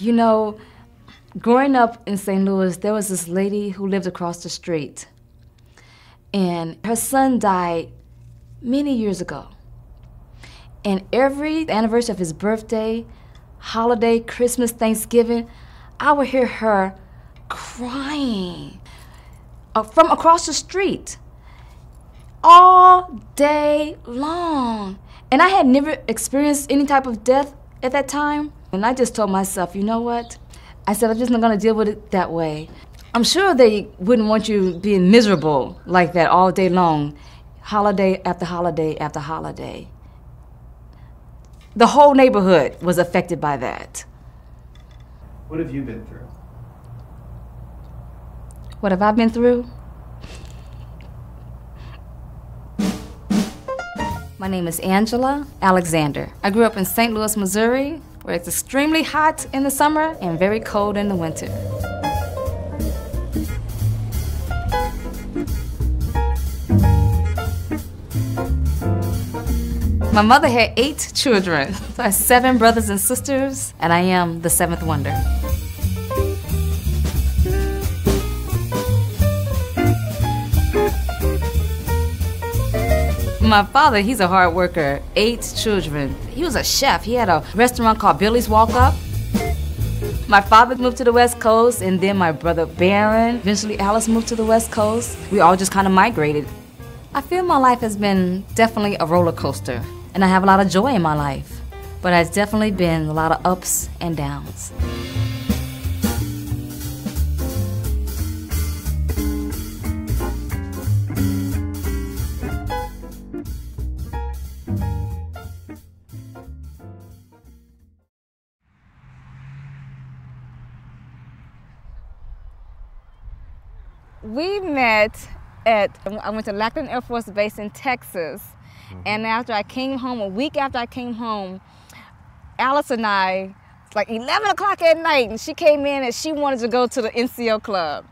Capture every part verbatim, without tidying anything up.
You know, growing up in Saint Louis, there was this lady who lived across the street, and her son died many years ago. And every anniversary of his birthday, holiday, Christmas, Thanksgiving, I would hear her crying from across the street all day long. And I had never experienced any type of death at that time. And I just told myself, you know what? I said, I'm just not gonna deal with it that way. I'm sure they wouldn't want you being miserable like that all day long, holiday after holiday after holiday. The whole neighborhood was affected by that. What have you been through? What have I been through? My name is Angela Alexander. I grew up in Saint Louis, Missouri, where it's extremely hot in the summer and very cold in the winter. My mother had eight children. So I have seven brothers and sisters, and I am the seventh wonder. My father, he's a hard worker, eight children. He was a chef. He had a restaurant called Billy's Walk Up. My father moved to the West Coast, and then my brother Baron. Eventually Alice moved to the West Coast. We all just kind of migrated. I feel my life has been definitely a roller coaster, and I have a lot of joy in my life, but it's definitely been a lot of ups and downs. We met at, I went to Lackland Air Force Base in Texas, mm-hmm. and after I came home, a week after I came home, Alice and I, it's like eleven o'clock at night, and she came in and she wanted to go to the N C O club.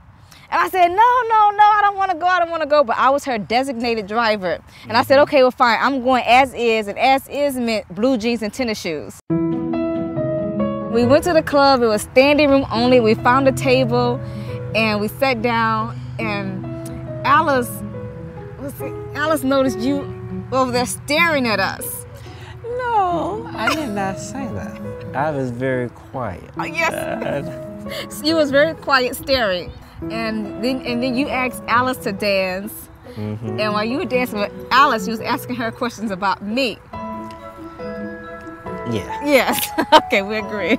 And I said, no, no, no, I don't want to go, I don't want to go, but I was her designated driver. Mm-hmm. And I said, okay, well, fine, I'm going as is, and as is meant blue jeans and tennis shoes. We went to the club, it was standing room only, we found a table, and we sat down, and Alice, let's see, Alice noticed you over there staring at us. No, I did not say that. I was very quiet. Oh, yes. So you was very quiet staring, and then and then you asked Alice to dance, mm-hmm. and while you were dancing with Alice, you was asking her questions about me. Yeah. Yes. Okay, we agree.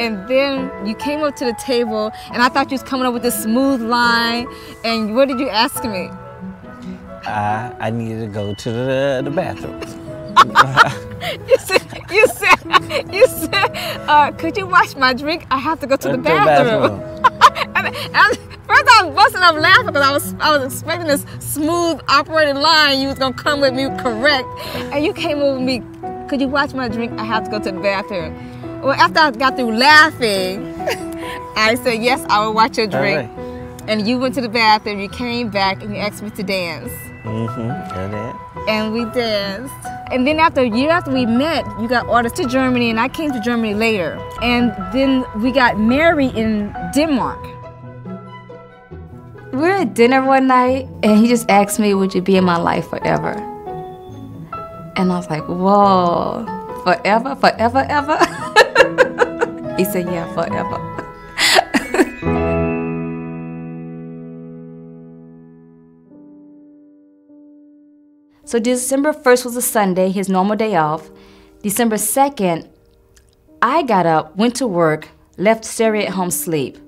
And then you came up to the table, and I thought you was coming up with this smooth line. And what did you ask me? I I needed to go to the the bathroom. you said you said you said. Uh, could you wash my drink? I have to go to the, the bathroom. bathroom. and, and I, first I was busting up laughing because I was I was expecting this smooth operating line. You was gonna come with me correct, and you came over with me. Could you watch my drink? I have to go to the bathroom. Well, after I got through laughing, I said, yes, I will watch your drink. Right. And you went to the bathroom, you came back, and you asked me to dance. Mm-hmm, and then? And we danced. And then after a year after we met, you got orders to Germany, and I came to Germany later. And then we got married in Denmark. We were at dinner one night, and he just asked me, would you be in my life forever? And I was like, whoa, forever, forever, ever? He said, yeah, forever. So December first was a Sunday, his normal day off. December second, I got up, went to work, left Sari at home sleep.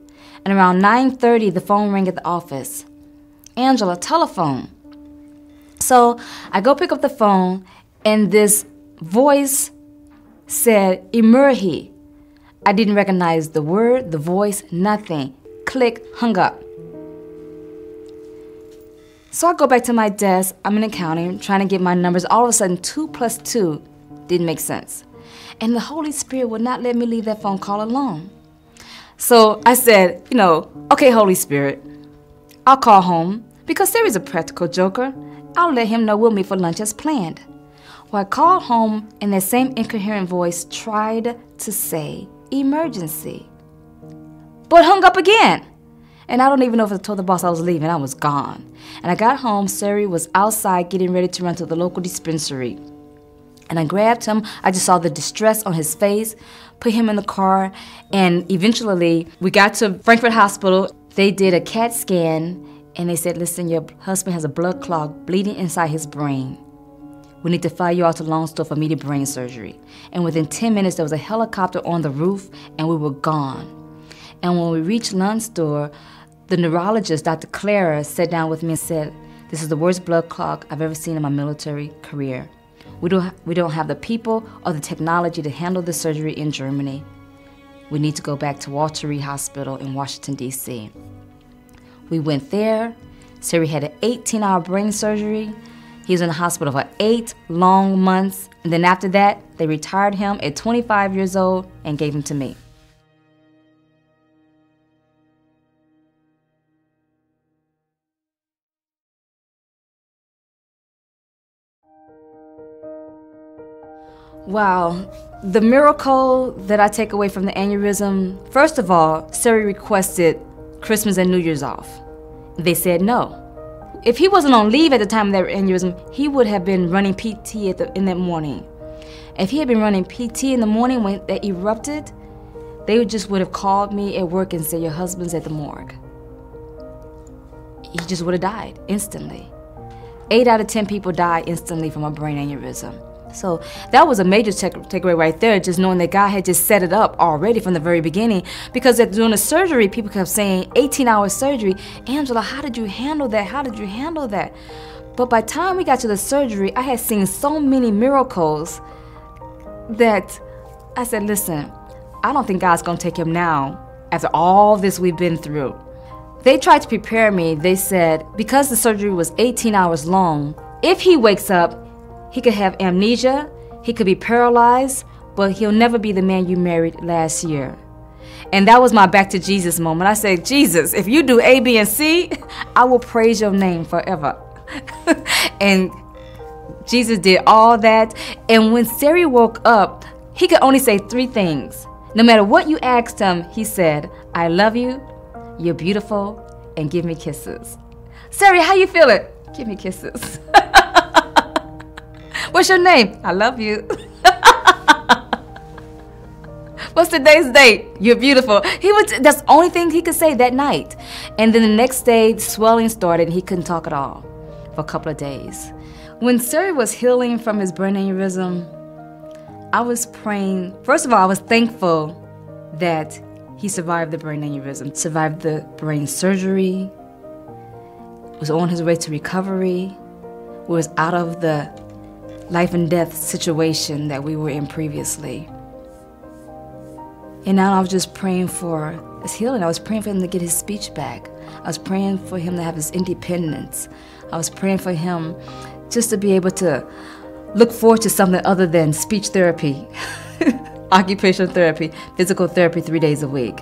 And around nine thirty, the phone rang at the office. Angela, telephone. So I go pick up the phone, and this voice said, Imurhi. I didn't recognize the word, the voice, nothing. Click, hung up. So I go back to my desk, I'm in accounting, trying to get my numbers. All of a sudden, two plus two didn't make sense. And the Holy Spirit would not let me leave that phone call alone. So I said, you know, okay, Holy Spirit, I'll call home. Because Sari's a practical joker, I'll let him know we'll meet for lunch as planned. Well, I called home, and that same incoherent voice tried to say, emergency. But hung up again. And I don't even know if I told the boss I was leaving. I was gone. And I got home. Suri was outside getting ready to run to the local dispensary. And I grabbed him. I just saw the distress on his face, put him in the car, and eventually we got to Frankfurt Hospital. They did a C A T scan, and they said, listen, your husband has a blood clot bleeding inside his brain. We need to fly you out to Landstuhl for immediate brain surgery. And within ten minutes, there was a helicopter on the roof, and we were gone. And when we reached Landstuhl, the neurologist, Doctor Clara, sat down with me and said, this is the worst blood clot I've ever seen in my military career. We don't, we don't have the people or the technology to handle the surgery in Germany. We need to go back to Walter Reed Hospital in Washington, D C We went there. Siri had an eighteen hour brain surgery. He was in the hospital for eight long months. And then after that, they retired him at twenty-five years old and gave him to me. Wow, the miracle that I take away from the aneurysm, first of all, Suri requested Christmas and New Year's off. They said no. If he wasn't on leave at the time of that aneurysm, he would have been running P T at the, in that morning. If he had been running P T in the morning when that erupted, they would just would have called me at work and said, your husband's at the morgue. He just would have died instantly. Eight out of ten people die instantly from a brain aneurysm. So that was a major takeaway right there, just knowing that God had just set it up already from the very beginning. Because during the surgery, people kept saying, eighteen hour surgery, Angela, how did you handle that? How did you handle that? But by the time we got to the surgery, I had seen so many miracles that I said, listen, I don't think God's going to take him now after all this we've been through. They tried to prepare me. They said, because the surgery was eighteen hours long, if he wakes up, he could have amnesia, he could be paralyzed, but he'll never be the man you married last year. And that was my back to Jesus moment. I said, Jesus, if you do A, B, and C, I will praise your name forever. And Jesus did all that. And when Sari woke up, he could only say three things. No matter what you asked him, he said, I love you, you're beautiful, and give me kisses. Sari, how you feel it? Give me kisses. What's your name? I love you. What's today's date? You're beautiful. He was, that's the only thing he could say that night. And then the next day, the swelling started and he couldn't talk at all for a couple of days. When Suri was healing from his brain aneurysm, I was praying. First of all, I was thankful that he survived the brain aneurysm, survived the brain surgery, was on his way to recovery, was out of the life and death situation that we were in previously. And now I was just praying for his healing. I was praying for him to get his speech back. I was praying for him to have his independence. I was praying for him just to be able to look forward to something other than speech therapy, occupational therapy, physical therapy three days a week.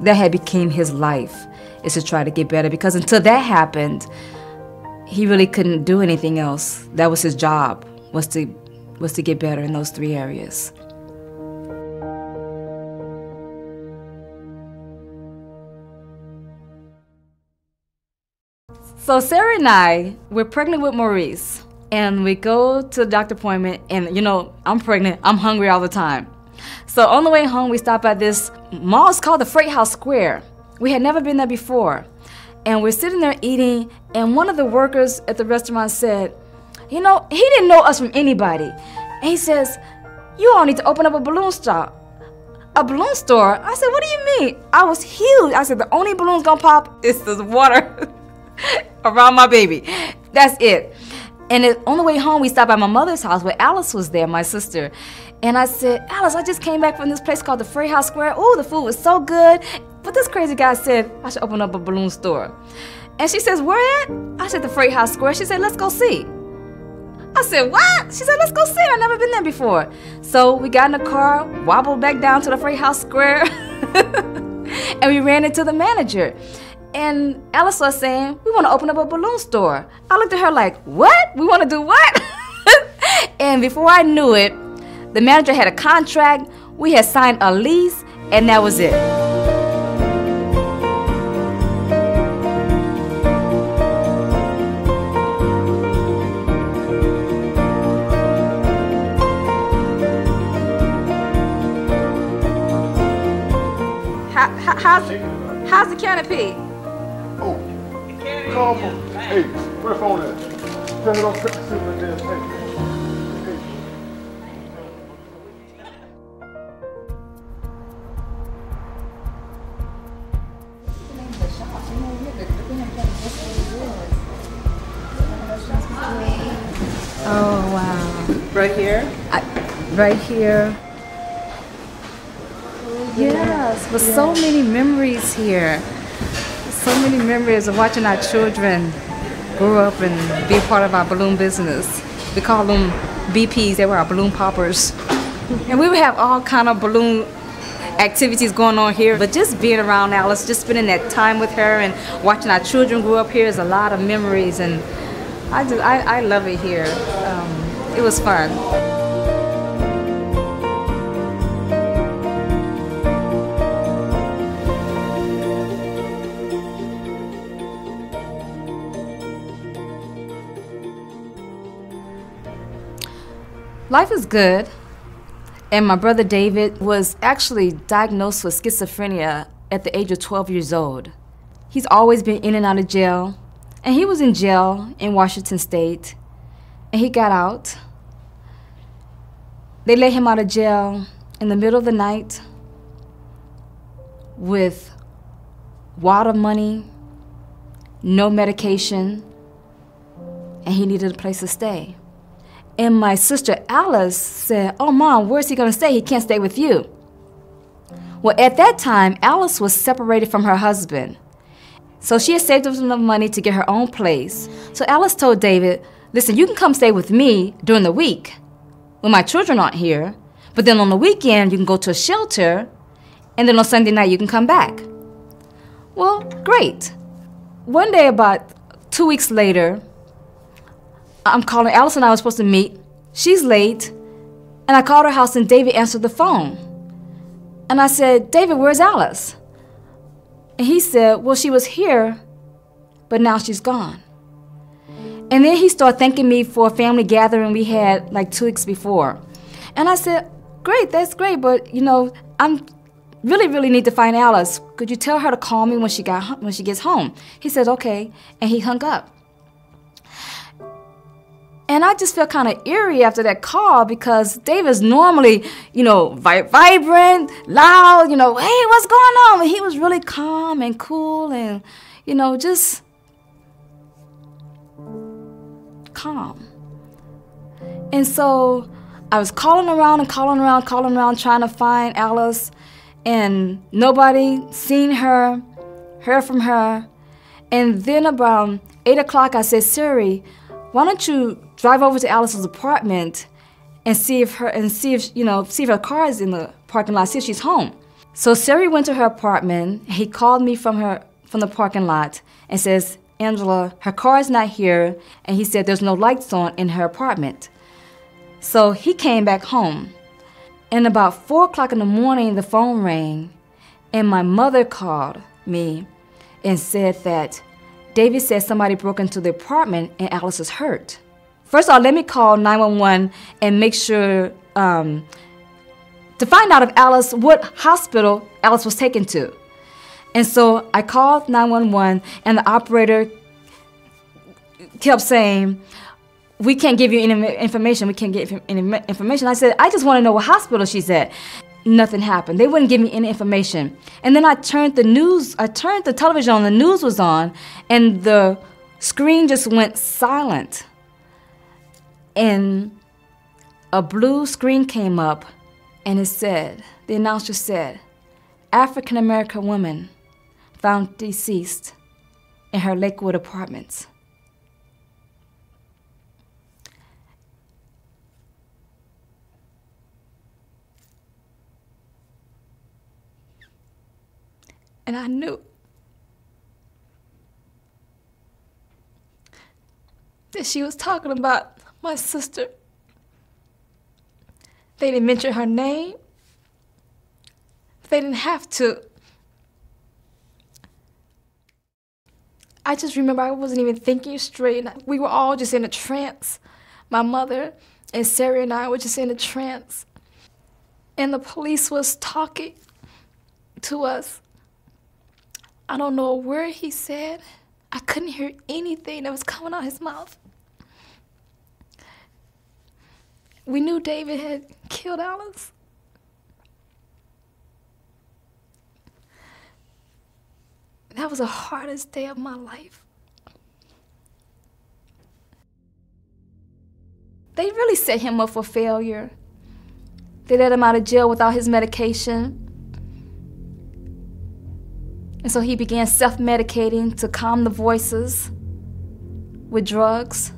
That had became his life, is to try to get better, because until that happened, he really couldn't do anything else. That was his job. Was to, was to get better in those three areas. So Sarah and I, we're pregnant with Maurice, and we go to the doctor appointment, and you know, I'm pregnant, I'm hungry all the time. So on the way home, we stop at this mall. It's called the Freight House Square. We had never been there before. And we're sitting there eating, and one of the workers at the restaurant said, you know, he didn't know us from anybody. And he says, you all need to open up a balloon store. A balloon store? I said, what do you mean? I was huge. I said, the only balloon's gonna pop is this water around my baby. That's it. And it, on the way home, we stopped by my mother's house where Alice was there, my sister. And I said, Alice, I just came back from this place called the Freight House Square. Ooh, the food was so good. But this crazy guy said, I should open up a balloon store. And she says, where at? I said, the Freight House Square. She said, let's go see. I said, what? She said, let's go see it. I've never been there before. So we got in the car, wobbled back down to the Freight House Square, and we ran into the manager. And Alice was saying, we want to open up a balloon store. I looked at her like, what? We want to do what? And before I knew it, the manager had a contract. We had signed a lease, and that was it. How, how, how's, how's the canopy? Oh, call from, hey, put a phone in. Turn it on, put the super in there, hey. Right here? I, right here. Yes, with yeah. so many memories here. So many memories of watching our children grow up and be a part of our balloon business. We call them B Ps, they were our balloon poppers. And we would have all kind of balloon activities going on here. But just being around Alice, just spending that time with her and watching our children grow up here is a lot of memories. And I, just, I, I love it here. Um, It was fun. Life is good. And my brother David was actually diagnosed with schizophrenia at the age of twelve years old. He's always been in and out of jail. And he was in jail in Washington State. And he got out. They let him out of jail in the middle of the night with wad of money, no medication, and he needed a place to stay. And my sister Alice said, "Oh, Mom, where's he gonna stay? He can't stay with you." Well, at that time, Alice was separated from her husband. So she had saved up enough money to get her own place. So Alice told David, "Listen, you can come stay with me during the week when my children aren't here, but then on the weekend you can go to a shelter, and then on Sunday night you can come back." Well, great. One day about two weeks later, I'm calling. Alice and I were supposed to meet. She's late, and I called her house and David answered the phone. And I said, "David, where's Alice?" And he said, "Well, she was here, but now she's gone." And then he started thanking me for a family gathering we had like two weeks before. And I said, "Great, that's great, but you know, I'm really, really need to find Alice. Could you tell her to call me when she got when she gets home?" He said, "Okay," and he hung up. And I just felt kind of eerie after that call because David's normally, you know, vibrant, loud, you know, "Hey, what's going on?" And he was really calm and cool and, you know, just calm. And so I was calling around and calling around, calling around, trying to find Alice, and nobody seen her, heard from her. And then about eight o'clock, I said, "Siri, why don't you drive over to Alice's apartment and see if her and see if you know see if her car is in the parking lot, see if she's home." So Siri went to her apartment. He called me from her from the parking lot and says, "Angela, her car is not here," and he said there's no lights on in her apartment. So he came back home. And about four o'clock in the morning, the phone rang, and my mother called me and said that David said somebody broke into the apartment and Alice is hurt. First of all, let me call nine one one and make sure um, to find out if Alice, what hospital Alice was taken to. And so I called nine one one, and the operator kept saying, "We can't give you any information. We can't give any information." I said, "I just want to know what hospital she's at." Nothing happened. They wouldn't give me any information. And then I turned the news, I turned the television on, the news was on, and the screen just went silent. And a blue screen came up, and it said, the announcer said, "African-American woman found deceased in her Lakewood apartments." And I knew that she was talking about my sister. They didn't mention her name. They didn't have to. I just remember I wasn't even thinking straight. We were all just in a trance. My mother and Sarah and I were just in a trance. And the police was talking to us. I don't know a word he said. I couldn't hear anything that was coming out of his mouth. We knew David had killed Alice. That was the hardest day of my life. They really set him up for failure. They let him out of jail without his medication. And so he began self-medicating to calm the voices with drugs.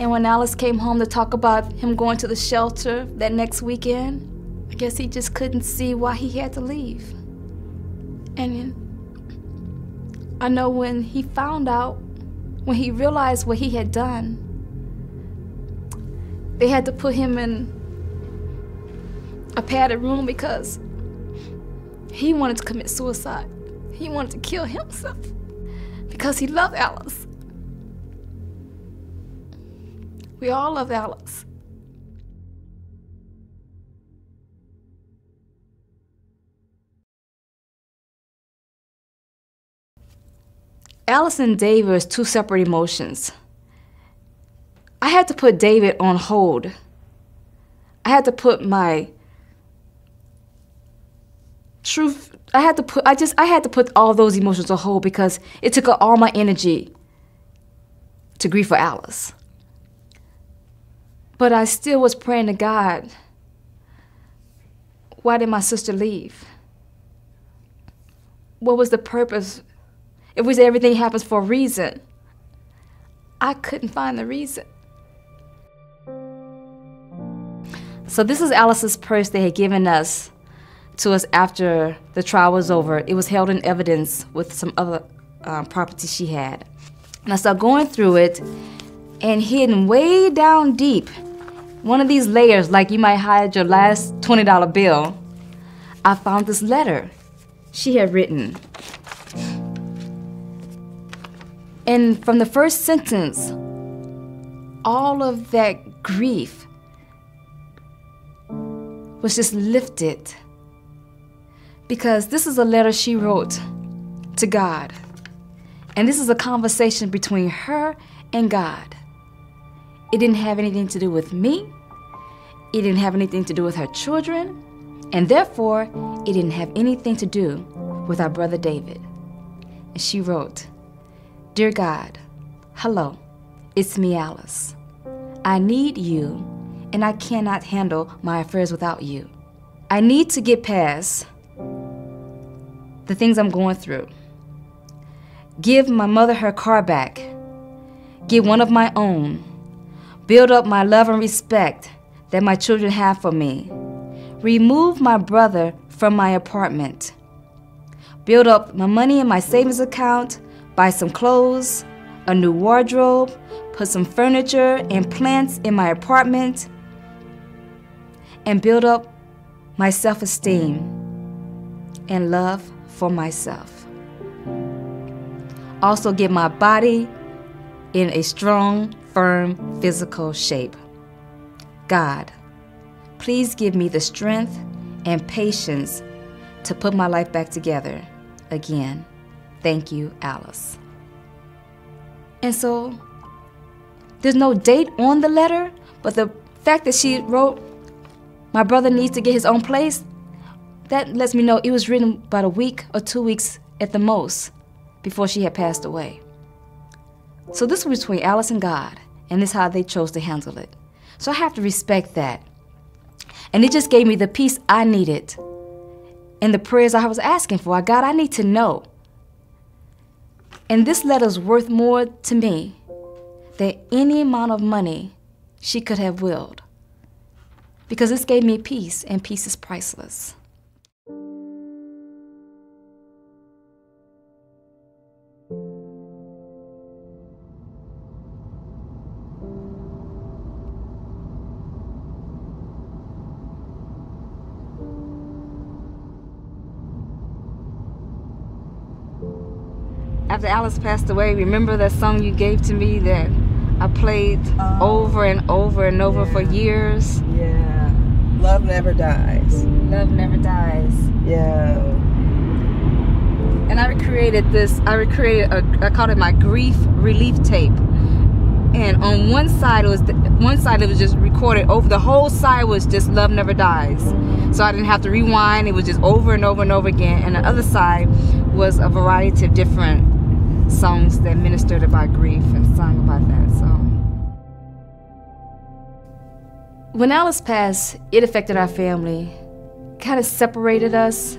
And when Alice came home to talk about him going to the shelter that next weekend, I guess he just couldn't see why he had to leave. And I know when he found out, when he realized what he had done, they had to put him in a padded room because he wanted to commit suicide. He wanted to kill himself because he loved Alice. We all love Alice. Alice and David is two separate emotions. I had to put David on hold. I had to put my truth, I had to put, I just, I had to put all those emotions on hold because it took all my energy to grieve for Alice. But I still was praying to God, why did my sister leave? What was the purpose? If we say everything happens for a reason, I couldn't find the reason. So this is Alice's purse they had given us to us after the trial was over. It was held in evidence with some other um, property she had. And I started going through it and hidden way down deep, one of these layers, like you might hide your last twenty dollar bill, I found this letter she had written. And from the first sentence, all of that grief was just lifted because this is a letter she wrote to God. And this is a conversation between her and God. It didn't have anything to do with me. It didn't have anything to do with her children. And therefore, it didn't have anything to do with our brother David. And she wrote, "Dear God, hello, it's me, Alice. I need you, and I cannot handle my affairs without you. I need to get past the things I'm going through. Give my mother her car back. Get one of my own. Build up my love and respect that my children have for me. Remove my brother from my apartment. Build up my money in my savings account. Buy some clothes, a new wardrobe, put some furniture and plants in my apartment, and build up my self-esteem and love for myself. Also get my body in a strong, firm physical shape. God, please give me the strength and patience to put my life back together again. Thank you, Alice." And so there's no date on the letter, but the fact that she wrote, "My brother needs to get his own place," that lets me know it was written about a week or two weeks at the most before she had passed away. So this was between Alice and God, and this is how they chose to handle it. So I have to respect that. And it just gave me the peace I needed and the prayers I was asking for. God, I need to know. And this letter's worth more to me than any amount of money she could have willed, because this gave me peace, and peace is priceless. after Alice passed away, remember that song you gave to me that I played um, over and over and over yeah. for years? Yeah. Love never dies. Love never dies. Yeah. And I recreated this, I recreated, a, I called it my grief relief tape. And on one side, it was, the, one side it was just recorded over, the whole side was just Love Never Dies. So I didn't have to rewind, it was just over and over and over again. And the other side was a variety of different songs that ministered about grief and sung about that, so. When Alice passed, it affected our family. Kind of separated us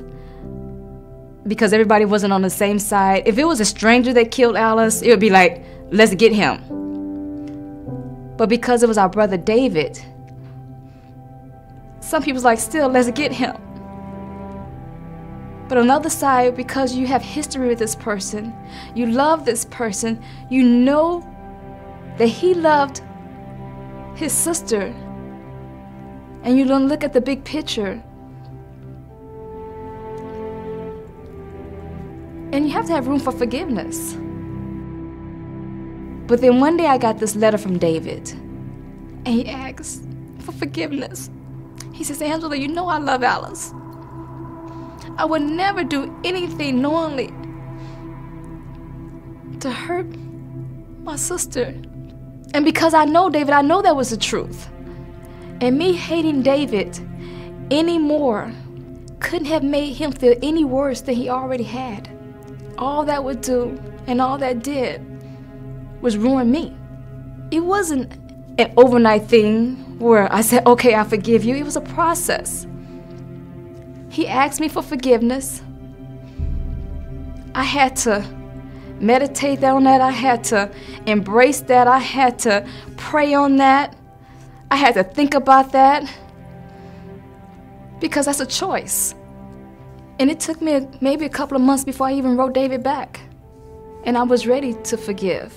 because everybody wasn't on the same side. If it was a stranger that killed Alice, it would be like, let's get him. But because it was our brother David, some people's like, still, let's get him. But on the other side, because you have history with this person, you love this person, you know that he loved his sister, and you don't look at the big picture. And you have to have room for forgiveness. But then one day I got this letter from David, and he asked for forgiveness. He says, Angela, you know I love Alice. I would never do anything knowingly to hurt my sister. And because I know David, I know that was the truth. And me hating David anymore couldn't have made him feel any worse than he already had. All that would do and all that did was ruin me. It wasn't an overnight thing where I said, okay, I forgive you. It was a process. He asked me for forgiveness. I had to meditate on that. I had to embrace that. I had to pray on that. I had to think about that because that's a choice. And it took me maybe a couple of months before I even wrote David back. And I was ready to forgive.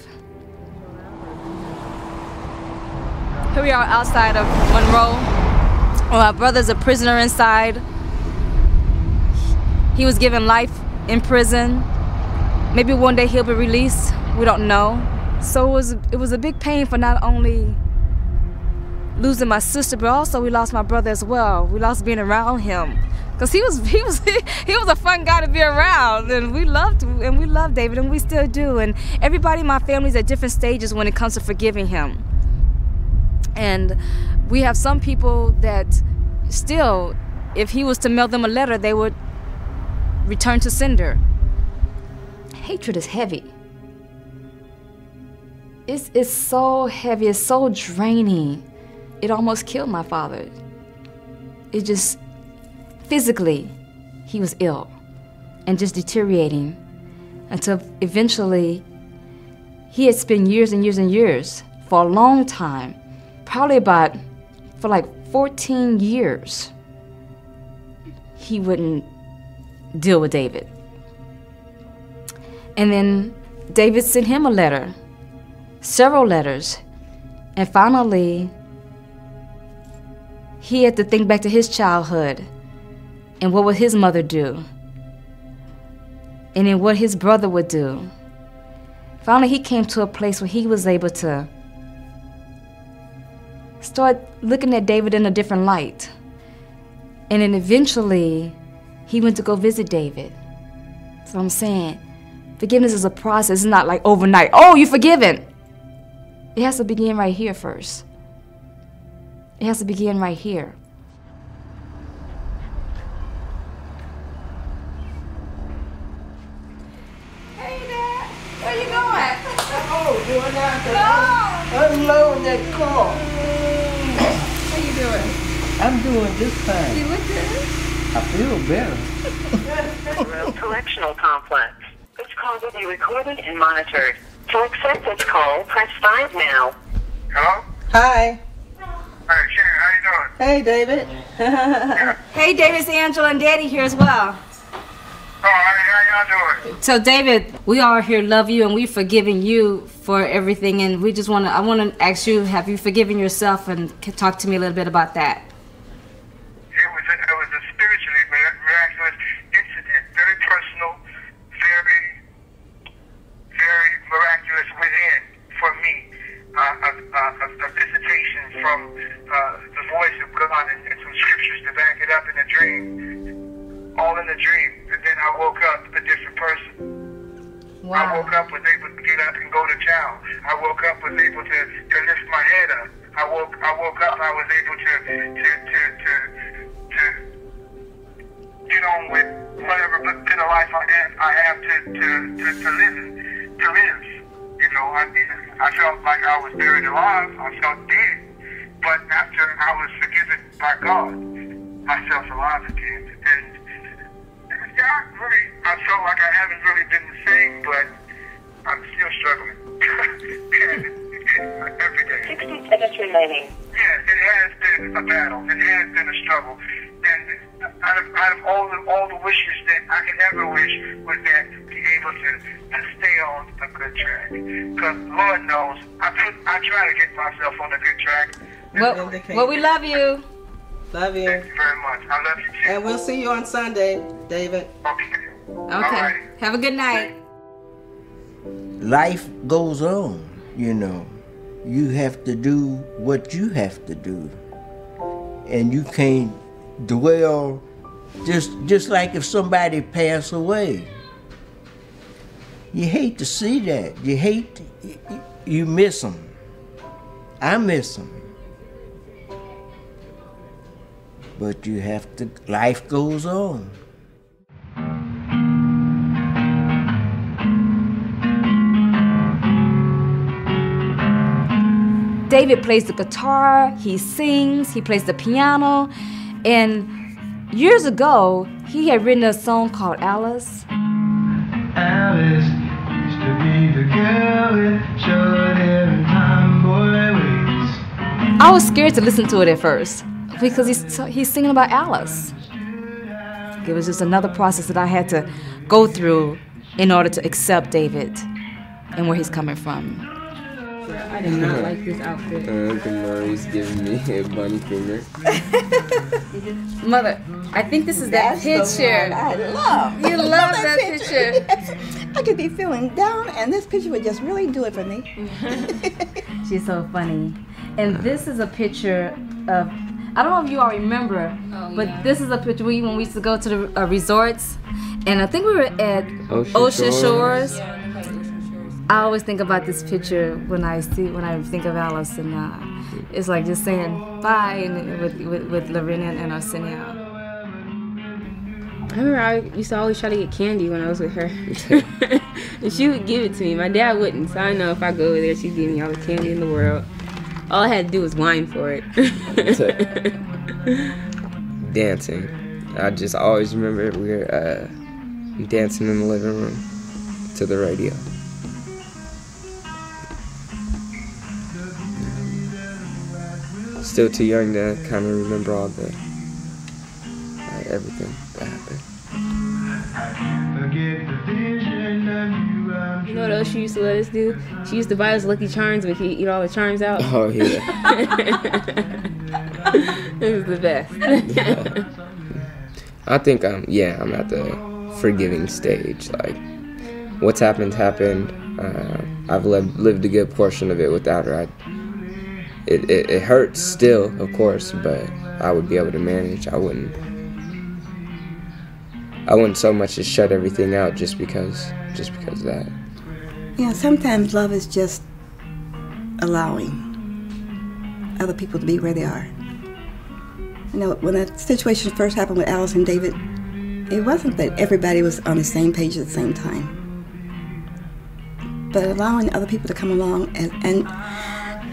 Here we are outside of Monroe. Oh, our brother's a prisoner inside. He was given life in prison. Maybe one day he'll be released. We don't know. So it was, it was a big pain for not only losing my sister, but also we lost my brother as well. We lost being around him. Because he was, he, was, he was a fun guy to be around. And we loved and we love David, and we still do. And everybody in my family's at different stages when it comes to forgiving him. And we have some people that still, if he was to mail them a letter, they would return to sender. Hatred is heavy. It's, it's so heavy, it's so draining. It almost killed my father. It just, physically, he was ill and just deteriorating until eventually he had spent years and years and years for a long time, probably about, for like fourteen years, he wouldn't deal with David. And then David sent him a letter, several letters, and finally he had to think back to his childhood and what would his mother do, and then what his brother would do. Finally he came to a place where he was able to start looking at David in a different light. And then eventually he went to go visit David. That's what I'm saying. Forgiveness is a process. It's not like overnight, oh, you're forgiven. It has to begin right here first. It has to begin right here. Hey, Dad, where you going? Oh, doing that. No. Unloading that car. How you doing? I'm doing just fine. You look good. I feel better. Correctional complex. This call will be recorded and monitored. To accept this call, press five now. Hello? Hi. Hey, Sharon, how you doing? Hey, David. Yeah. Hey, David, it's Angela and Daddy here as well. Oh, how, how y'all doing? So, David, we all here love you, and we're forgiving you for everything, and we just want to, I want to ask you, have you forgiven yourself, and talk to me a little bit about that. Miraculous incident, very personal, very and I woke up a different person. Wow. I woke up, was able to get up and go to chow. I woke up, was able to, to lift my head up. I woke I woke up, I was able to to to to, to get on with whatever bit of life I have I have to to, to, to live to live. You know, I mean, I felt like I was buried alive, I felt dead. But after I was forgiven by God, I felt alive again. And I really, I felt like I haven't really been the same, but I'm still struggling. And every day. sixty seconds remaining. Yeah, it has been a battle. It has been a struggle. And out of, out of all the all the wishes that I could ever wish was that be able to, to stay on a good track. Because Lord knows, I put, I try to get myself on a good track. Well, well, we love you. Love you. Thank you very much. I love you too. And we'll see you on Sunday, David. Okay. Okay. Right. Have a good night. Life goes on, you know. You have to do what you have to do. And you can't dwell, just, just like if somebody passed away. You hate to see that. You hate, you miss them. I miss them. But you have to, life goes on. David plays the guitar, he sings, he plays the piano. And years ago, he had written a song called Alice. Alice used to be the girl that showed every time boy waits. I was scared to listen to it at first, because he's, he's singing about Alice. It was just another process that I had to go through in order to accept David and where he's coming from. I did not like this outfit. Uncle Murray's giving me a bunny finger. Mother, I think this is that That's picture. I love. You love that, that picture. picture. Yes. I could be feeling down, and this picture would just really do it for me. She's so funny. And this is a picture of, I don't know if you all remember, oh, but yeah. This is a picture we when we used to go to the uh, resorts, and I think we were at Ocean, Ocean Shores. Shores. Yeah, I, Ocean Shores. I always think about this picture when I see when I think of Alice, and uh, it's like just saying bye and, with with, with Lorena and Arsenio. I remember I used to always try to get candy when I was with her, and she would give it to me. My dad wouldn't, so I know if I go over there, she'd give me all the candy in the world. All I had to do was whine for it. Dancing. I just always remember we were uh, dancing in the living room to the radio. Still too young to kind of remember all the, like, everything that happened. You know what else she used to let us do? She used to buy us Lucky Charms, we could eat all the charms out. Oh, yeah. This is the best. Yeah. I think, I'm, yeah, I'm at the forgiving stage. Like, what's happened, happened. Uh, I've lived, lived a good portion of it without her. I, it, it, it hurts still, of course, but I would be able to manage. I wouldn't, I wouldn't so much as shut everything out just because, just because of that. Yeah, sometimes love is just allowing other people to be where they are. You know, when that situation first happened with Alice and David, it wasn't that everybody was on the same page at the same time. But allowing other people to come along and and,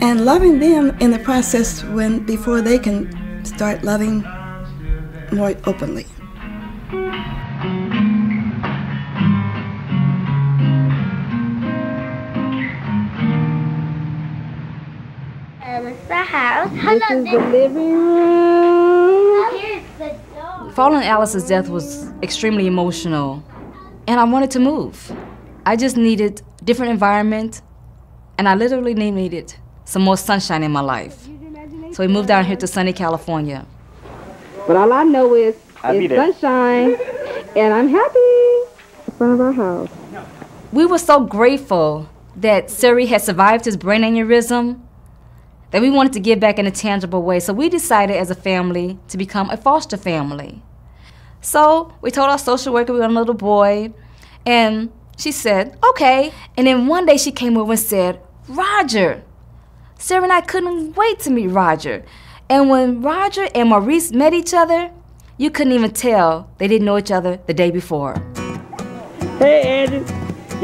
and loving them in the process when before they can start loving more openly. This is the living room. Following Alice's death was extremely emotional, and I wanted to move. I just needed a different environment, and I literally needed some more sunshine in my life. So we moved down here to sunny California. But all I know is it's sunshine, and I'm happy in front of our house. We were so grateful that Siri had survived his brain aneurysm, that we wanted to give back in a tangible way. So we decided as a family to become a foster family. So we told our social worker we were on a little boy, and she said, okay. And then one day she came over and said, Roger. Sarah and I couldn't wait to meet Roger. And when Roger and Maurice met each other, you couldn't even tell they didn't know each other the day before. Hey, Andy.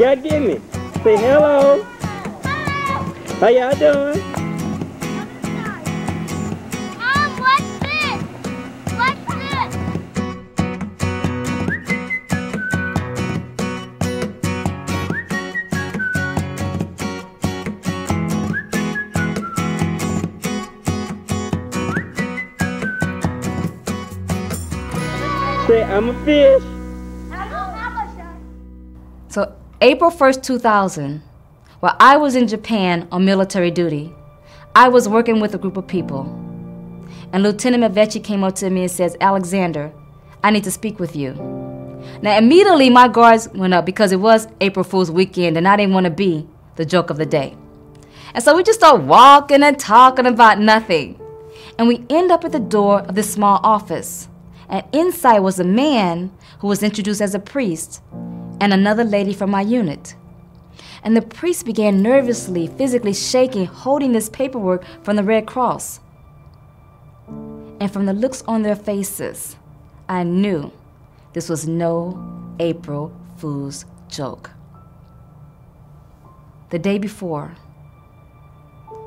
Y'all get me. Say hello. Hello. How y'all doing? Um, what's this? What's this? Say, I'm a fish. So April first, two thousand, while I was in Japan on military duty, I was working with a group of people. And Lieutenant Mavecchi came up to me and says, Alexander, I need to speak with you. Now immediately my guards went up because it was April Fool's weekend and I didn't want to be the joke of the day. And so we just started walking and talking about nothing. And we end up at the door of this small office. And inside was a man who was introduced as a priest, and another lady from my unit. And the priest began nervously, physically shaking, holding this paperwork from the Red Cross. And from the looks on their faces, I knew this was no April Fool's joke. The day before,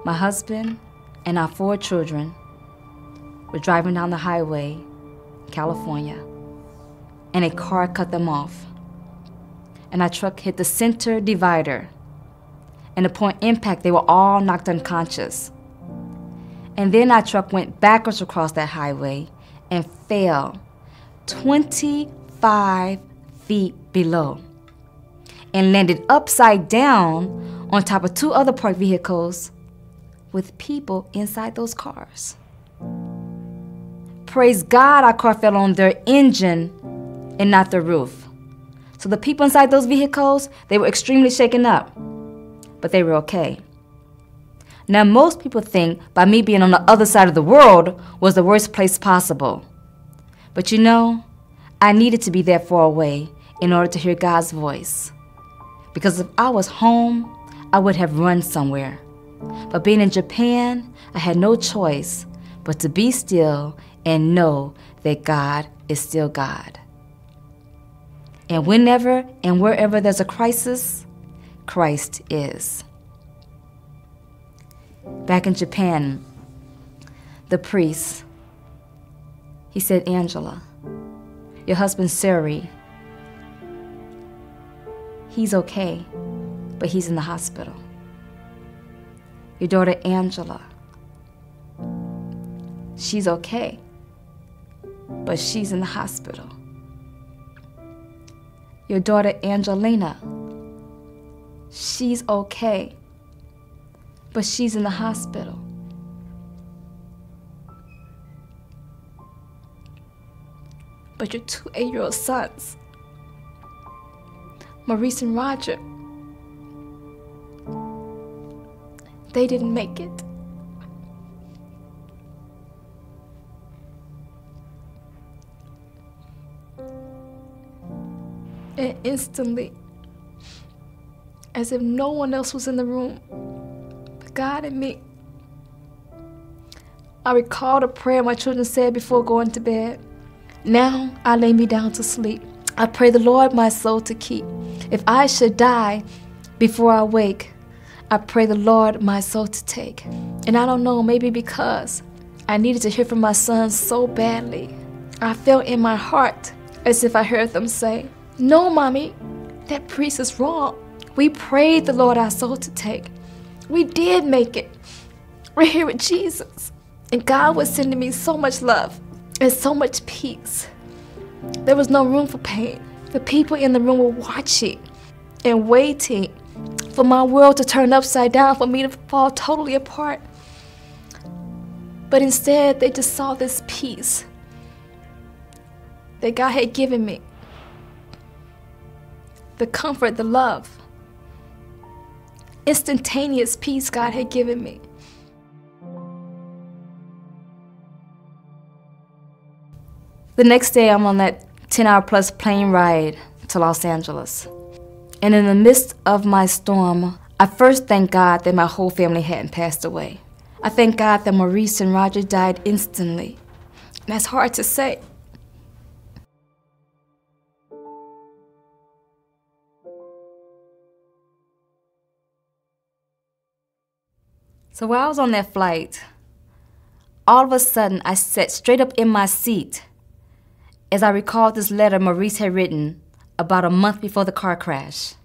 my husband and our four children were driving down the highway, California, and a car cut them off. And our truck hit the center divider. And upon impact, they were all knocked unconscious. And then our truck went backwards across that highway and fell twenty-five feet below and landed upside down on top of two other parked vehicles with people inside those cars. Praise God, our car fell on their engine and not the roof. So the people inside those vehicles, they were extremely shaken up, but they were okay. Now most people think by me being on the other side of the world was the worst place possible. But you know, I needed to be that far away in order to hear God's voice. Because if I was home, I would have run somewhere. But being in Japan, I had no choice but to be still and know that God is still God. And whenever and wherever there's a crisis, Christ is. Back in Japan, the priest, he said, Angela, your husband, Suri, he's okay, but he's in the hospital. Your daughter, Angela, she's okay, but she's in the hospital. Your daughter, Angelina, she's okay, but she's in the hospital. But your two eight-year-old sons, Maurice and Roger, they didn't make it. And instantly, as if no one else was in the room but God and me, I recalled a prayer my children said before going to bed. Now I lay me down to sleep. I pray the Lord my soul to keep. If I should die before I wake, I pray the Lord my soul to take. And I don't know, maybe because I needed to hear from my sons so badly, I felt in my heart as if I heard them say, no, Mommy, that priest is wrong. We prayed the Lord our soul to take. We did make it. We're here with Jesus. And God was sending me so much love and so much peace. There was no room for pain. The people in the room were watching and waiting for my world to turn upside down, for me to fall totally apart. But instead, they just saw this peace that God had given me. The comfort, the love, instantaneous peace God had given me. The next day I'm on that ten hour plus plane ride to Los Angeles. And in the midst of my storm, I first thank God that my whole family hadn't passed away. I thank God that Maurice and Roger died instantly. And that's hard to say. So while I was on that flight, all of a sudden I sat straight up in my seat as I recalled this letter Maurice had written about a month before the car crash.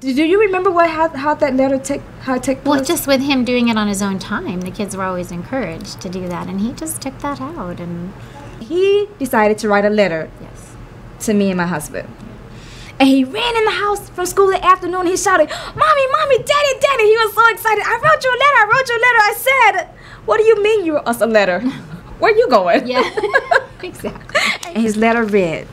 Do you remember what how, how that letter take how it take place? Well, just with him doing it on his own time, the kids were always encouraged to do that, and he just took that out and he decided to write a letter. Yes. To me and my husband. And he ran in the house from school that afternoon. He shouted, "Mommy, Mommy, Daddy, Daddy!" He was so excited. "I wrote you a letter. I wrote you a letter. I said, what do you mean you wrote us a letter? Where are you going?" Yeah, exactly. And his letter read,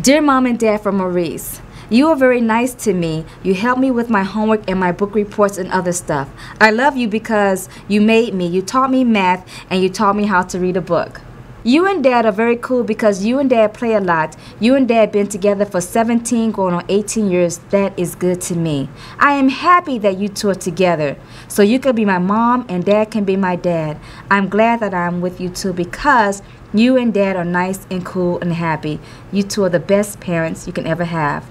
"Dear Mom and Dad from Maurice, you are very nice to me. You help me with my homework and my book reports and other stuff. I love you because you made me. You taught me math and you taught me how to read a book. You and Dad are very cool because you and Dad play a lot. You and Dad been together for seventeen, going on eighteen years. That is good to me. I am happy that you two are together. So you can be my mom and Dad can be my dad. I'm glad that I'm with you two because you and Dad are nice and cool and happy. You two are the best parents you can ever have.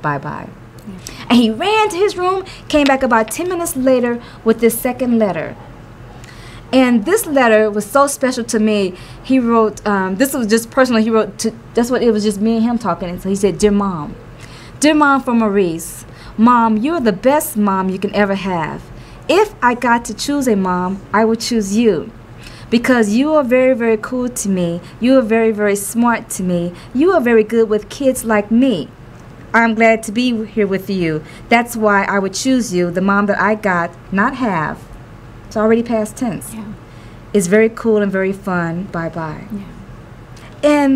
Bye-bye." Yeah. And he ran to his room, came back about ten minutes later with this second letter. And this letter was so special to me. He wrote, um, this was just personal, he wrote, to, that's what it was just me and him talking. And so he said, "Dear Mom, dear Mom from Maurice, Mom, you're the best mom you can ever have. If I got to choose a mom, I would choose you. Because you are very, very cool to me. You are very, very smart to me. You are very good with kids like me. I'm glad to be here with you. That's why I would choose you, the mom that I got, not have. It's already past tense. Yeah. It's very cool and very fun. Bye-bye." Yeah. And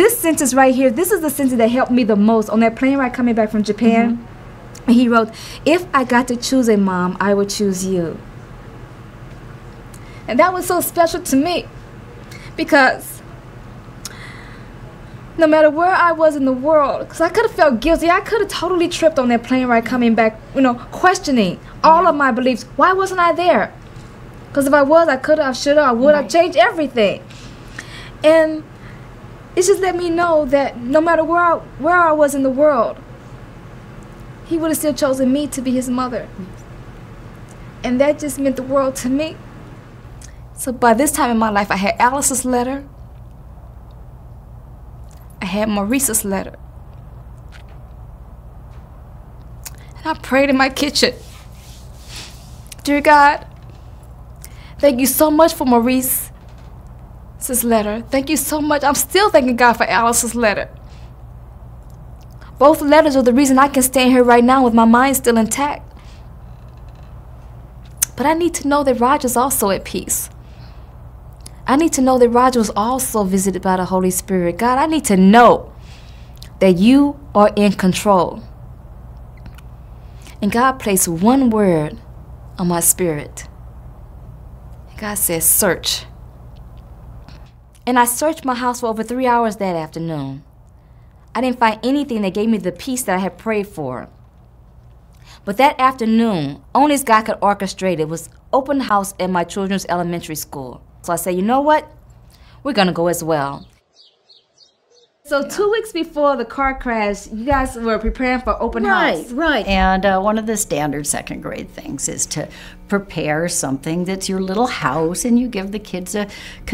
this sentence right here, this is the sentence that helped me the most on that plane ride coming back from Japan. Mm-hmm. He wrote, "If I got to choose a mom, I would choose you." And that was so special to me because no matter where I was in the world, because I could have felt guilty. I could have totally tripped on that plane ride coming back, you know, questioning all yeah. of my beliefs. Why wasn't I there? Because if I was, I could have, should have, I would have right. changed everything. And it just let me know that no matter where I, where I was in the world, he would have still chosen me to be his mother. And that just meant the world to me. So by this time in my life, I had Alice's letter. I had Maurice's letter. And I prayed in my kitchen. "Dear God, thank you so much for Maurice's letter. Thank you so much. I'm still thanking God for Alice's letter. Both letters are the reason I can stand here right now with my mind still intact. But I need to know that Roger's also at peace. I need to know that Roger was also visited by the Holy Spirit. God, I need to know that you are in control." And God placed one word on my spirit. God said, "Search." And I searched my house for over three hours that afternoon. I didn't find anything that gave me the peace that I had prayed for. But that afternoon, only as God could orchestrate it, was open house at my children's elementary school. So I said, "You know what? We're gonna go as well." So two weeks before the car crash, you guys were preparing for open right, house. Right, right. And uh, one of the standard second grade things is to prepare something that's your little house, and you give the kids a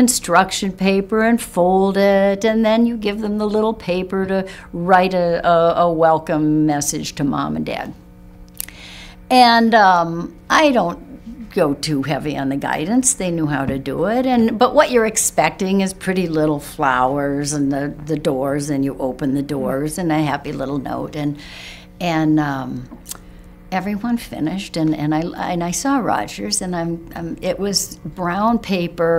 construction paper and fold it, and then you give them the little paper to write a, a, a welcome message to Mom and Dad. And um, I don't go too heavy on the guidance. They knew how to do it, and but what you're expecting is pretty little flowers and the, the doors, and you open the doors and a happy little note, and and um, everyone finished, and, and I and I saw Roger's, and I'm, I'm it was brown paper,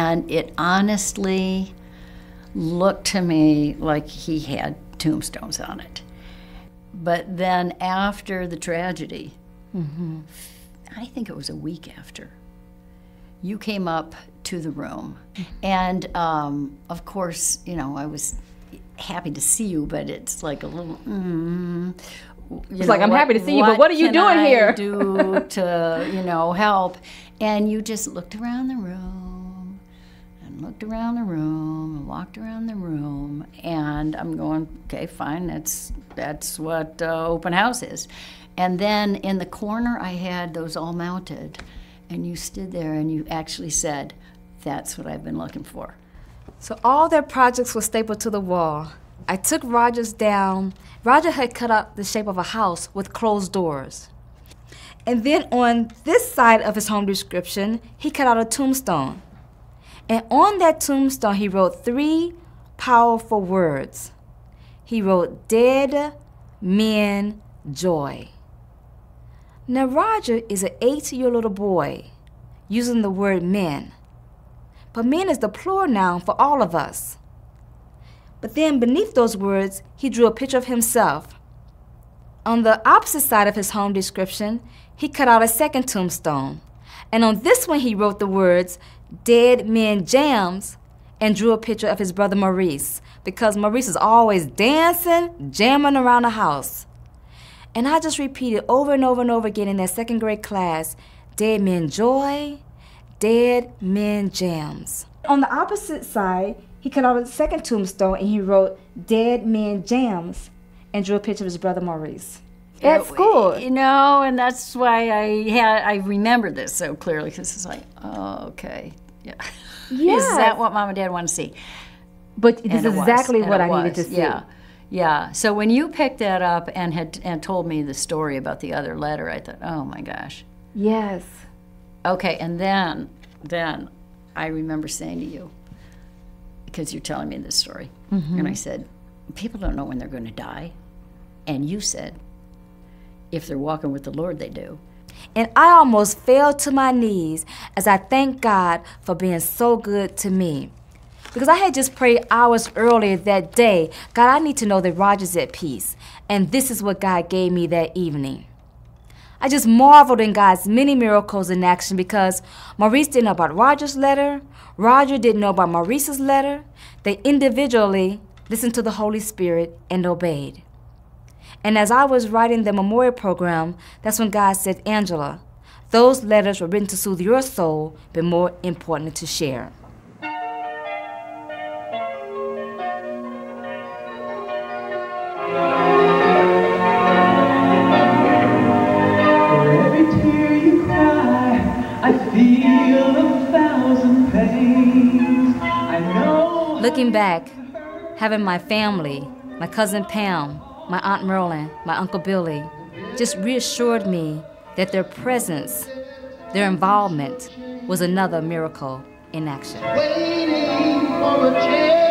and it honestly looked to me like he had tombstones on it. But then after the tragedy, mm-hmm. I think it was a week after, you came up to the room. And um, of course, you know, I was happy to see you, but it's like a little, mm, it's know, like, I'm what, happy to see you, but what are you doing I here? do to, you know, help? And you just looked around the room and looked around the room and walked around the room. And I'm going, okay, fine. That's, that's what uh, open house is. And then in the corner, I had those all mounted. And you stood there and you actually said, that's what I've been looking for. So all their projects were stapled to the wall. I took Roger's down. Roger had cut out the shape of a house with closed doors. And then on this side of his home description, he cut out a tombstone. And on that tombstone, he wrote three powerful words. He wrote, "Dead Men Joy." Now Roger is an eight-year little boy using the word men. But men is the plural noun for all of us. But then beneath those words, he drew a picture of himself. On the opposite side of his home description, he cut out a second tombstone. And on this one, he wrote the words, "Dead Men Jams," and drew a picture of his brother Maurice, because Maurice is always dancing, jamming around the house. And I just repeated over and over and over again in that second grade class, "Dead Men Joy, Dead Men Jams." On the opposite side, he cut out a second tombstone and he wrote, "Dead Men Jams," and drew a picture of his brother Maurice. At school. You know, and that's why I had I remember this so clearly, because it's like, oh, okay, yeah. Yes. Is that what Mom and Dad want to see? But this is exactly what I needed to see. Yeah. Yeah, so when you picked that up and had and told me the story about the other letter, I thought, oh my gosh. Yes. Okay, and then, then I remember saying to you, because you're telling me this story, mm-hmm. and I said, people don't know when they're going to die. And you said, if they're walking with the Lord, they do. And I almost fell to my knees as I thanked God for being so good to me. Because I had just prayed hours earlier that day, God, I need to know that Roger's at peace. And this is what God gave me that evening. I just marveled in God's many miracles in action, because Maurice didn't know about Roger's letter. Roger didn't know about Maurice's letter. They individually listened to the Holy Spirit and obeyed. And as I was writing the memorial program, that's when God said, "Angela, those letters were written to soothe your soul, but more important to share." Looking back, having my family, my cousin Pam, my Aunt Merlin, my Uncle Billy, just reassured me that their presence, their involvement, was another miracle in action. Waiting for a change.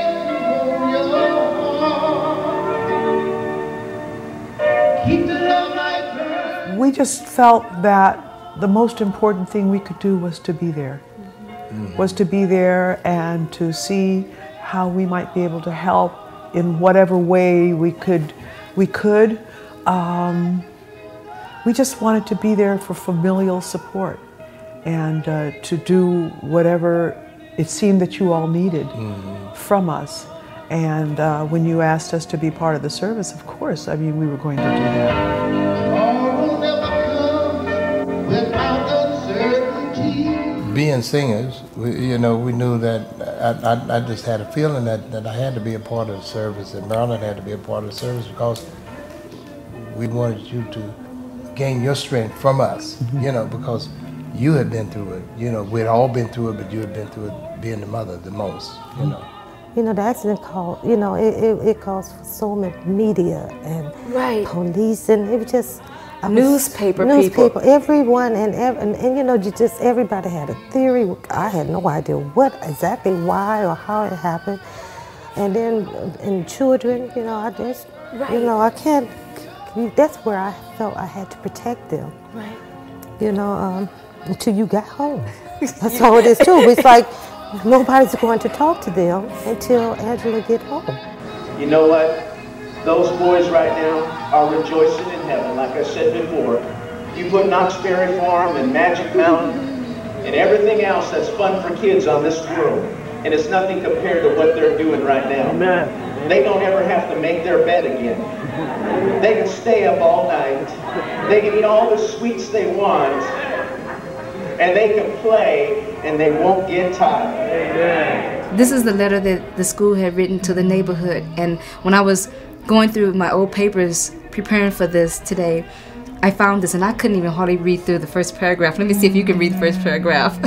Keep the love I burn. We just felt that the most important thing we could do was to be there, mm-hmm. was to be there and to see how we might be able to help in whatever way we could. We could. Um, we just wanted to be there for familial support and uh, to do whatever it seemed that you all needed mm-hmm. from us. And uh, when you asked us to be part of the service, of course, I mean, we were going to do that. Being singers, we, you know, we knew that I, I, I just had a feeling that, that I had to be a part of the service, and Marilyn had to be a part of the service, because we wanted you to gain your strength from us, mm-hmm. you know, because you had been through it. You know, we'd all been through it, but you had been through it being the mother the most, you know. You know, the accident called, you know, it, it, it calls for so much media and right. police, and it was just... I newspaper was, people. Newspaper, everyone, and, and, and you know, you just, everybody had a theory. I had no idea what exactly, why, or how it happened. And then, and children, you know, I just, right. you know, I can't, that's where I felt I had to protect them. Right. You know, um, until you got home. That's all it is, too. It's like, nobody's going to talk to them until Angela get home. You know what? Those boys right now are rejoicing in heaven. Like I said before, you put Knott's Berry Farm and Magic Mountain and everything else that's fun for kids on this world. And it's nothing compared to what they're doing right now. Amen. They don't ever have to make their bed again. They can stay up all night. They can eat all the sweets they want. And they can play, and they won't get tired. Amen. This is the letter that the school had written to the neighborhood. And when I was going through my old papers, preparing for this today, I found this, and I couldn't even hardly read through the first paragraph. Let me see if you can read the first paragraph.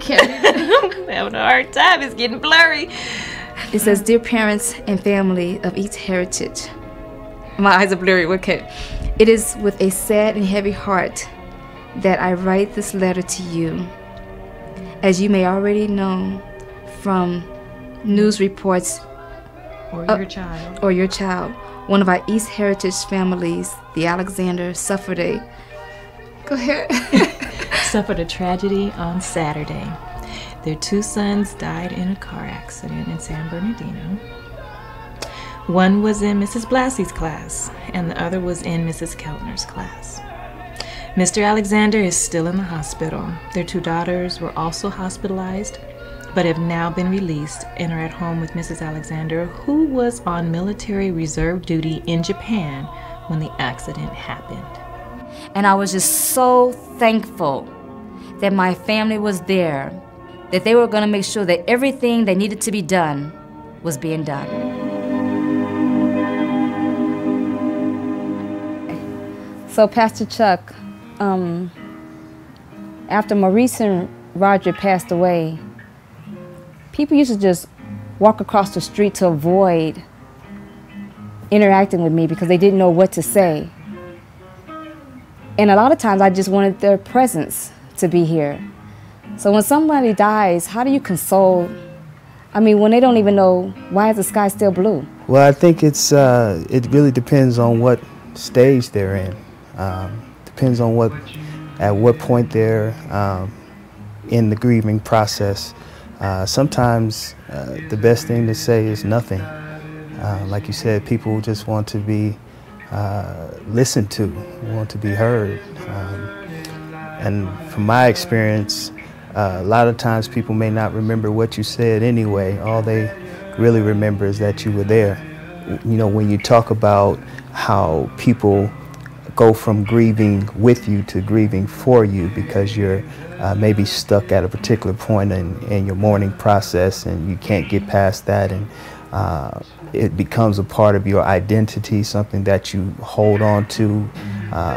I'm having a hard time, it's getting blurry. It says, dear parents and family of East Heritage. My eyes are blurry, okay. It is with a sad and heavy heart that I write this letter to you. As you may already know from news reports or your uh, child, or your child, one of our East Heritage families, the Alexander, suffered a, go ahead. Suffered a tragedy on Saturday. Their two sons died in a car accident in San Bernardino. One was in Missus Blassie's class, and the other was in Missus Keltner's class. Mister Alexander is still in the hospital. Their two daughters were also hospitalized, but have now been released and are at home with Missus Alexander, who was on military reserve duty in Japan when the accident happened. And I was just so thankful that my family was there, that they were going to make sure that everything that needed to be done was being done. So Pastor Chuck, um, after Maurice and Roger passed away, people used to just walk across the street to avoid interacting with me because they didn't know what to say. And a lot of times I just wanted their presence to be here. So when somebody dies, how do you console? I mean, when they don't even know, why is the sky still blue? Well, I think it's, uh, it really depends on what stage they're in. Um, depends on what, at what point they're um, in the grieving process. Uh, sometimes uh, the best thing to say is nothing. Uh, like you said, people just want to be Uh, listened to, want to be heard. Um, and from my experience, uh, a lot of times people may not remember what you said anyway. All they really remember is that you were there. You know, when you talk about how people go from grieving with you to grieving for you because you're uh, maybe stuck at a particular point in, in your mourning process and you can't get past that, and uh, it becomes a part of your identity, something that you hold on to,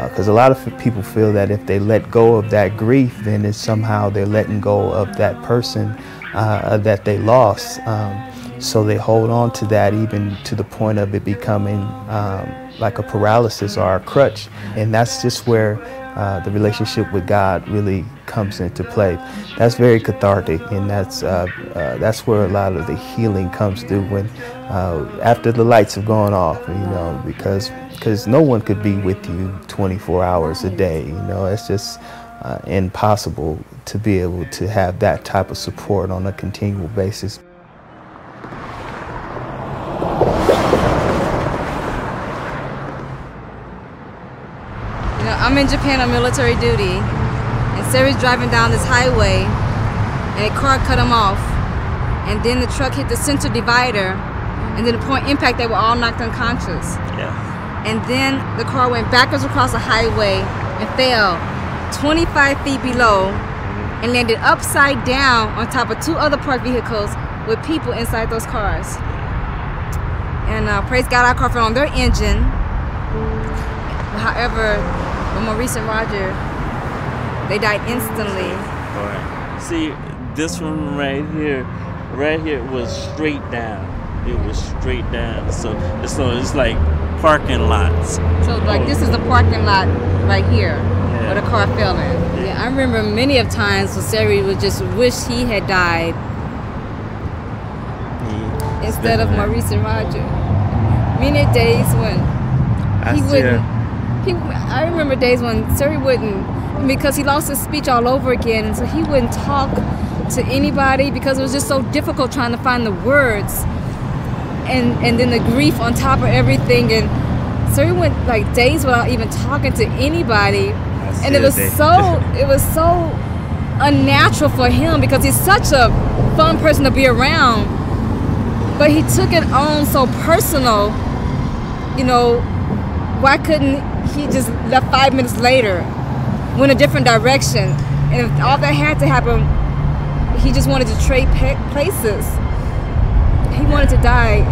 because uh, a lot of people feel that if they let go of that grief, then it's somehow they're letting go of that person uh, that they lost. Um, so they hold on to that even to the point of it becoming um, like a paralysis or a crutch, and that's just where uh, the relationship with God really comes into play. That's very cathartic, and that's uh, uh, that's where a lot of the healing comes through when uh, after the lights have gone off, you know, because because no one could be with you twenty-four hours a day. You know, it's just uh, impossible to be able to have that type of support on a continual basis. I'm in Japan on military duty, and Sarah's driving down this highway, and a car cut him off, and then the truck hit the center divider, and then the point impact, they were all knocked unconscious. Yeah. And then the car went backwards across the highway and fell twenty-five feet below and landed upside down on top of two other parked vehicles with people inside those cars. And uh, praise God, our car fell on their engine. However, with Maurice and Roger, they died instantly. All right. See, this one right here, right here was straight down. It was straight down. So, so it's like parking lots. So like this is the parking lot right here, yeah, where the car fell in. Yeah, I remember many of times when Sari would just wish he had died, yeah, instead of Maurice and Roger. Many days when I he wouldn't. He, I remember days when Siri wouldn't, because he lost his speech all over again, and so he wouldn't talk to anybody because it was just so difficult trying to find the words, and and then the grief on top of everything, and Siri went like days without even talking to anybody. And it was so it was so unnatural for him, because he's such a fun person to be around, but he took it on so personal. You know, why couldn't he just left five minutes later, went a different direction? And if all that had to happen, he just wanted to trade places. He wanted to die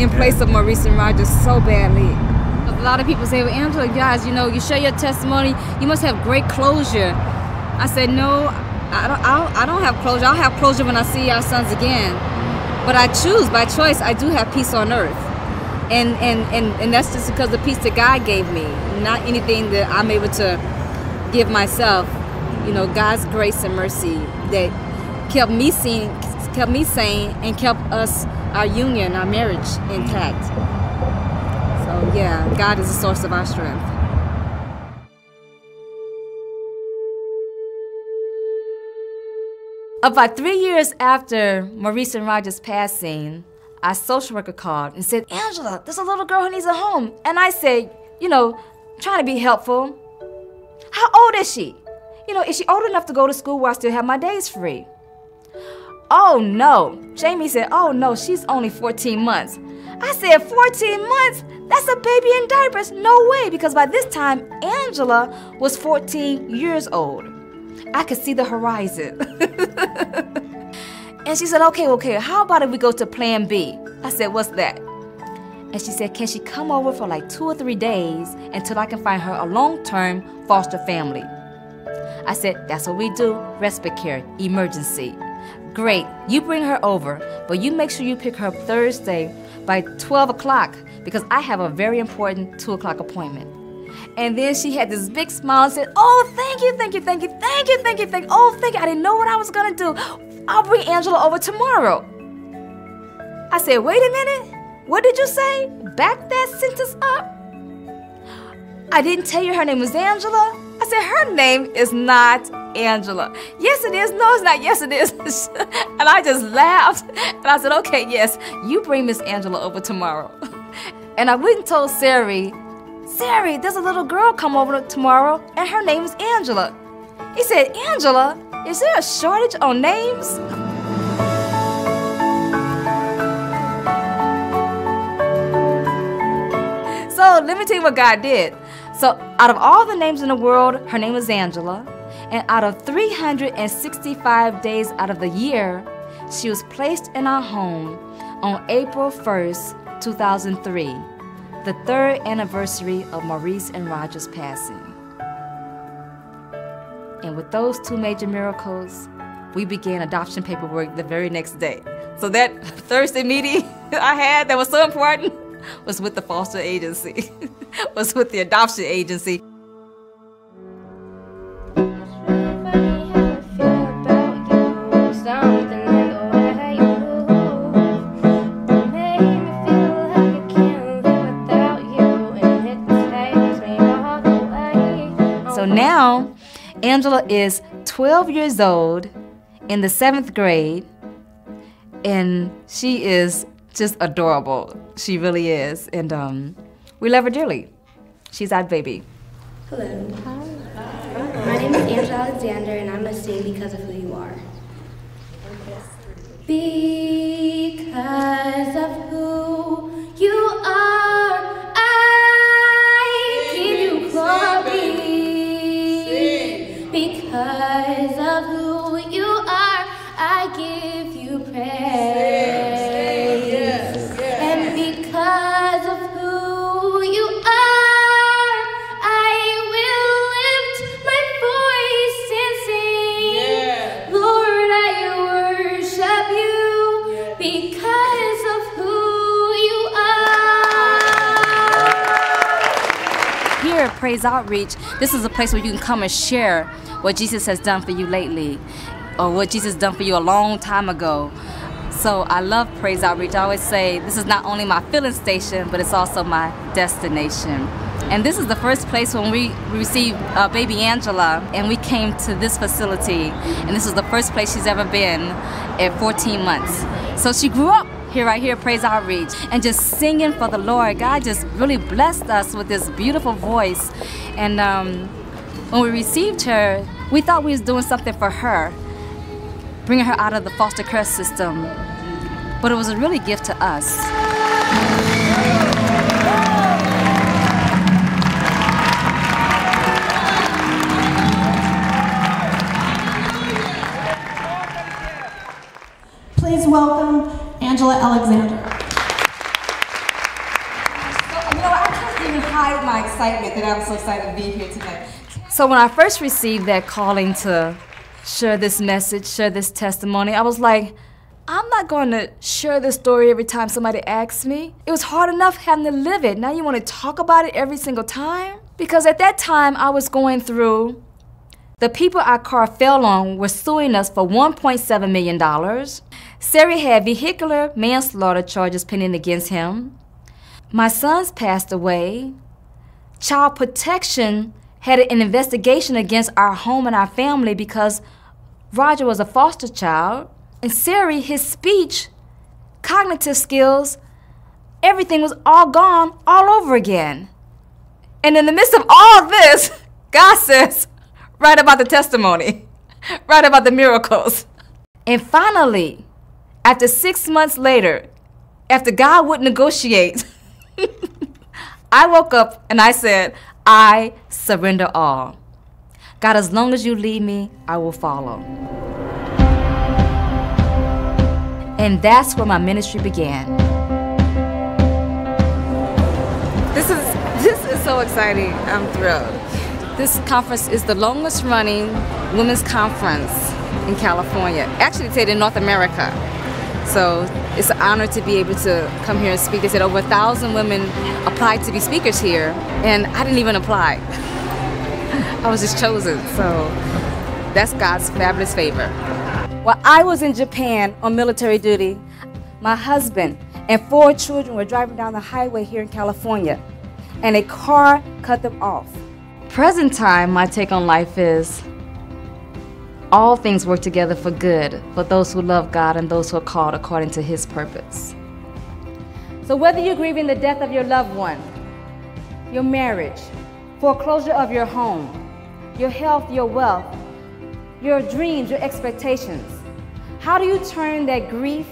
in place of Maurice and Rogers so badly. A lot of people say, well, Angela, guys, you know, you share your testimony, you must have great closure. I said, no, I don't, I don't, I don't have closure. I'll have closure when I see our sons again. But I choose, by choice, I do have peace on earth. And, and, and, and that's just because of the peace that God gave me, not anything that I'm able to give myself. You know, God's grace and mercy that kept me sane, kept me sane and kept us, our union, our marriage intact. So yeah, God is the source of our strength. About three years after Maurice and Roger's passing, our social worker called and said, Angela, there's a little girl who needs a home. And I said, you know, trying to be helpful, how old is she? You know, is she old enough to go to school where I still have my days free? Oh no. Jamie said, oh no, she's only fourteen months. I said, fourteen months? That's a baby in diapers. No way, because by this time, Angela was fourteen years old. I could see the horizon. And she said, okay, okay, how about if we go to plan B? I said, what's that? And she said, can she come over for like two or three days until I can find her a long-term foster family? I said, that's what we do, respite care, emergency. Great, you bring her over, but you make sure you pick her up Thursday by twelve o'clock, because I have a very important two o'clock appointment. And then she had this big smile and said, oh, thank you, thank you, thank you, thank you, thank you, thank you, oh, thank you, I didn't know what I was gonna do. I'll bring Angela over tomorrow. I said, wait a minute, what did you say? Back that sentence up. I didn't tell you her name was Angela. I said, her name is not Angela. Yes, it is. No, it's not. Yes, it is. And I just laughed. And I said, okay, yes, you bring Miss Angela over tomorrow. And I went and told Sari, Sari, there's a little girl come over tomorrow, and her name is Angela. He said, Angela? Is there a shortage on names? So let me tell you what God did. So out of all the names in the world, her name was Angela. And out of three hundred sixty-five days out of the year, she was placed in our home on April first, two thousand three, the third anniversary of Maurice and Roger's passing. And with those two major miracles, we began adoption paperwork the very next day. So that Thursday meeting I had that was so important was with the foster agency. Was with the adoption agency. So now, Angela is twelve years old, in the seventh grade, and she is just adorable. She really is, and um, we love her dearly. She's our baby. Hello. Hi. Hi. My name is Angela Alexander, and I'm a sing because of who you are. Because of who you are, I give you glory. Because of who you are, I give you praise. Praise Outreach, this is a place where you can come and share what Jesus has done for you lately, or what Jesus has done for you a long time ago. So I love Praise Outreach. I always say this is not only my filling station, but it's also my destination. And this is the first place when we received uh, baby Angela, and we came to this facility, and this is the first place she's ever been at fourteen months. So she grew up here, right here, Praise Outreach, and just singing for the Lord. God just really blessed us with this beautiful voice, and um, When we received her, we thought we was doing something for her, bringing her out of the foster care system. But it was a really gift to us. Please welcome Angela Alexander. You know, I can't even hide my excitement that I'm so excited to be here tonight. So when I first received that calling to share this message, share this testimony, I was like, I'm not going to share this story every time somebody asks me. It was hard enough having to live it. Now you want to talk about it every single time? Because at that time, I was going through, the people our car fell on were suing us for one point seven million dollars. Sari had vehicular manslaughter charges pending against him. My sons passed away. Child Protection had an investigation against our home and our family because Roger was a foster child. And Sari, his speech, cognitive skills, everything was all gone all over again. And in the midst of all this, God says, write about the testimony, write about the miracles. And finally, after six months later, after God would negotiate, I woke up and I said, I surrender all. God, as long as you lead me, I will follow. And that's where my ministry began. This is, this is so exciting. I'm thrilled. This conference is the longest running women's conference in California. Actually, it's in North America. So it's an honor to be able to come here and speak. They said over a thousand women applied to be speakers here, and I didn't even apply. I was just chosen, so that's God's fabulous favor. While I was in Japan on military duty, my husband and four children were driving down the highway here in California, and a car cut them off. Present time, my take on life is, all things work together for good, for those who love God and those who are called according to His purpose. So whether you're grieving the death of your loved one, your marriage, foreclosure of your home, your health, your wealth, your dreams, your expectations, how do you turn that grief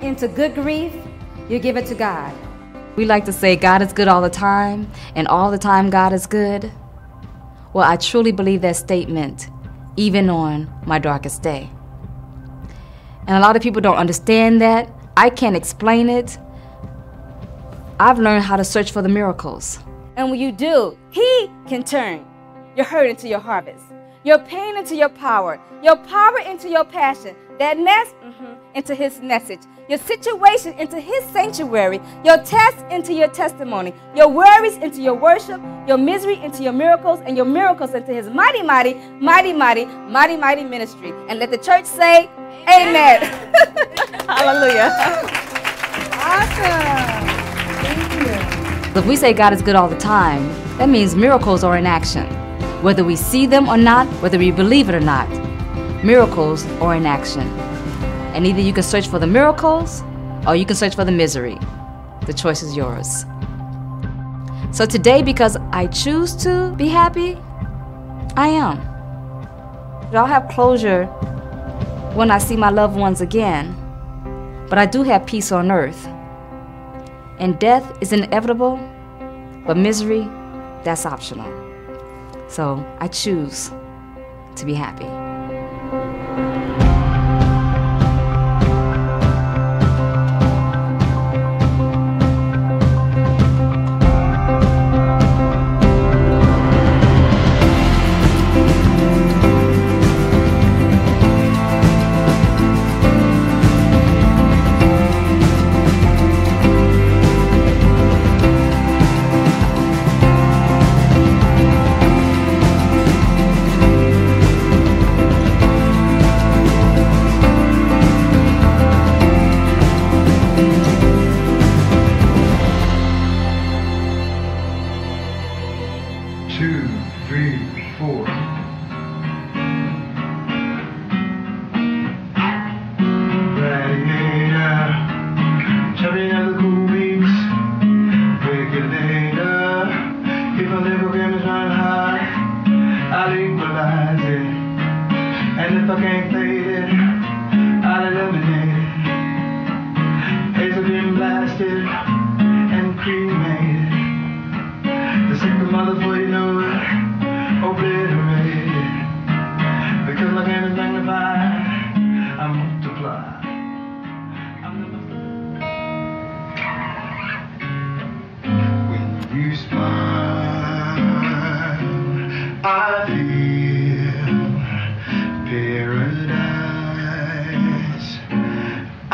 into good grief? You give it to God. We like to say God is good all the time, and all the time God is good. Well, I truly believe that statement, even on my darkest day. And a lot of people don't understand that. I can't explain it. I've learned how to search for the miracles. And when you do, He can turn your hurt into your harvest, your pain into your power, your power into your passion, that nest mm-hmm. into His message, your situation into His sanctuary, your test into your testimony, your worries into your worship, your misery into your miracles, and your miracles into His mighty, mighty, mighty, mighty, mighty, mighty ministry. And let the church say, amen. Amen. Hallelujah. Awesome. Thank you. If we say God is good all the time, that means miracles are in action. Whether we see them or not, whether we believe it or not, miracles are in action. And either you can search for the miracles or you can search for the misery. The choice is yours. So today, because I choose to be happy, I am. I'll have closure when I see my loved ones again, but I do have peace on earth. And death is inevitable, but misery, that's optional. So I choose to be happy.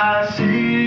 I see